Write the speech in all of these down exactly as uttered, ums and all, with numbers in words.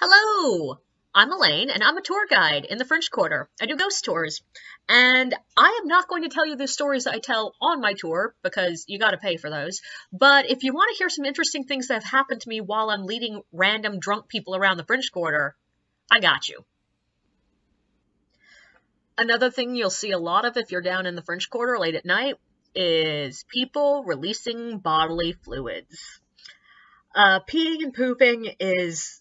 Hello, I'm Elaine and I'm a tour guide in the French Quarter. I do ghost tours and I am not going to tell you the stories that I tell on my tour because you got to pay for those. But if you want to hear some interesting things that have happened to me while I'm leading random drunk people around the French Quarter, I got you. Another thing you'll see a lot of if you're down in the French Quarter late at night is people releasing bodily fluids. Uh, peeing and pooping is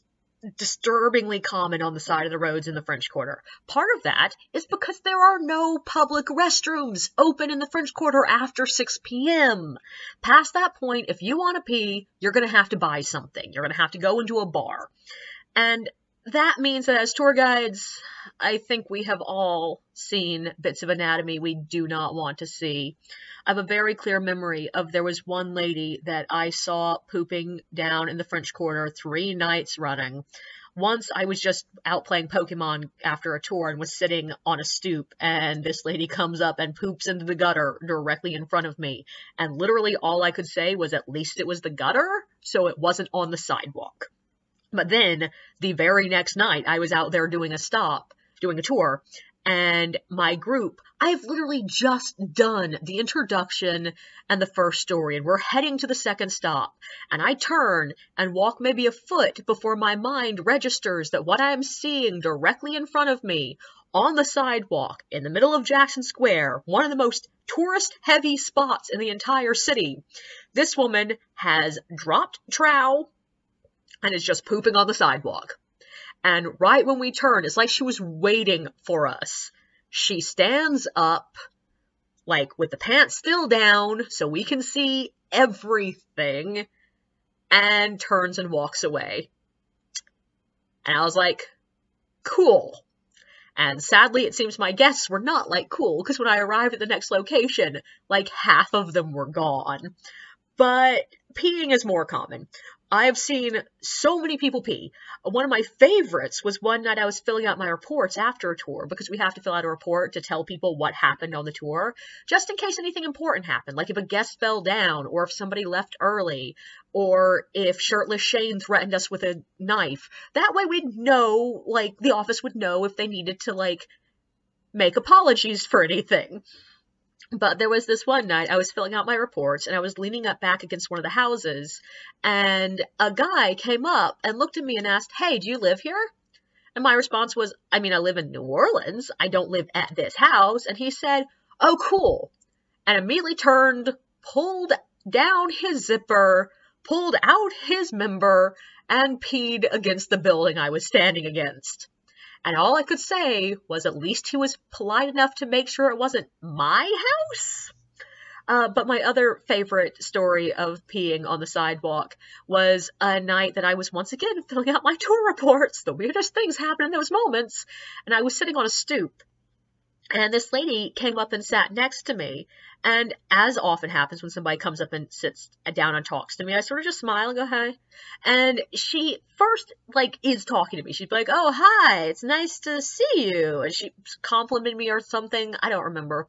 disturbingly common on the side of the roads in the French Quarter. Part of that is because there are no public restrooms open in the French Quarter after six p m Past that point, if you want to pee, you're going to have to buy something. You're going to have to go into a bar. And that means that as tour guides, I think we have all seen bits of anatomy we do not want to see. I have a very clear memory of there was one lady that I saw pooping down in the French Quarter three nights running. Once I was just out playing Pokemon after a tour and was sitting on a stoop, and this lady comes up and poops into the gutter directly in front of me. And literally all I could say was at least it was the gutter, so it wasn't on the sidewalk. But then the very next night I was out there doing a stop, doing a tour, and my group, I've literally just done the introduction and the first story, and we're heading to the second stop. And I turn and walk maybe a foot before my mind registers that what I'm seeing directly in front of me on the sidewalk in the middle of Jackson Square, one of the most tourist-heavy spots in the entire city, this woman has dropped trowel and is just pooping on the sidewalk. And right when we turn, it's like she was waiting for us. She stands up, like with the pants still down, so we can see everything, and turns and walks away. And I was like, cool. And sadly, it seems my guests were not like cool, because when I arrived at the next location, like half of them were gone. But peeing is more common. I've seen so many people pee. One of my favorites was one night I was filling out my reports after a tour, because we have to fill out a report to tell people what happened on the tour, just in case anything important happened, like if a guest fell down, or if somebody left early, or if Shirtless Shane threatened us with a knife. That way we'd know, like, the office would know if they needed to, like, make apologies for anything. But there was this one night I was filling out my reports and I was leaning up back against one of the houses, and a guy came up and looked at me and asked, "Hey, do you live here?" And my response was, "I mean, I live in New Orleans. I don't live at this house." And he said, "Oh, cool." And immediately turned, pulled down his zipper, pulled out his member, and peed against the building I was standing against. And all I could say was at least he was polite enough to make sure it wasn't my house. Uh, but my other favorite story of peeing on the sidewalk was a night that I was once again filling out my tour reports. The weirdest things happen in those moments. And I was sitting on a stoop. And this lady came up and sat next to me. And as often happens when somebody comes up and sits down and talks to me, I sort of just smile and go, "Hi." And she first, like, is talking to me. She'd be like, "Oh, hi, it's nice to see you." And she complimented me or something. I don't remember.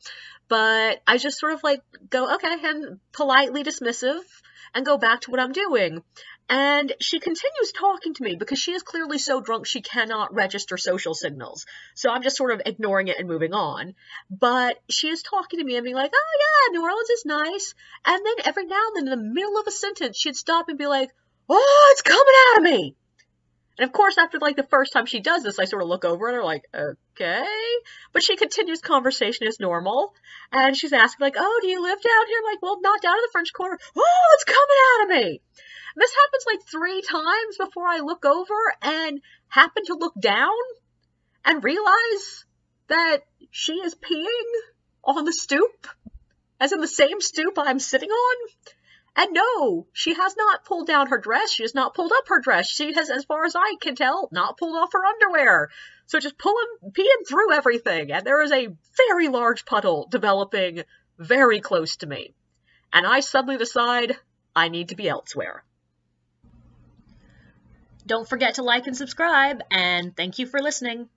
But I just sort of, like, go, "Okay," and politely dismissive and go back to what I'm doing. And she continues talking to me because she is clearly so drunk she cannot register social signals. So I'm just sort of ignoring it and moving on. But she is talking to me and being like, "Oh, yeah, New Orleans is nice." And then every now and then in the middle of a sentence, she'd stop and be like, "Oh, it's coming out of me." And of course, after like the first time she does this, I sort of look over at her like, okay. But she continues conversation as normal. And she's asking like, "Oh, do you live down here?" I'm like, "Well, not down in the French Quarter." "Oh, it's coming out of me." And this happens like three times before I look over and happen to look down and realize that she is peeing on the stoop, as in the same stoop I'm sitting on. And no, she has not pulled down her dress. She has not pulled up her dress. She has, as far as I can tell, not pulled off her underwear. So just pulling, peeing through everything. And there is a very large puddle developing very close to me. And I suddenly decide I need to be elsewhere. Don't forget to like and subscribe. And thank you for listening.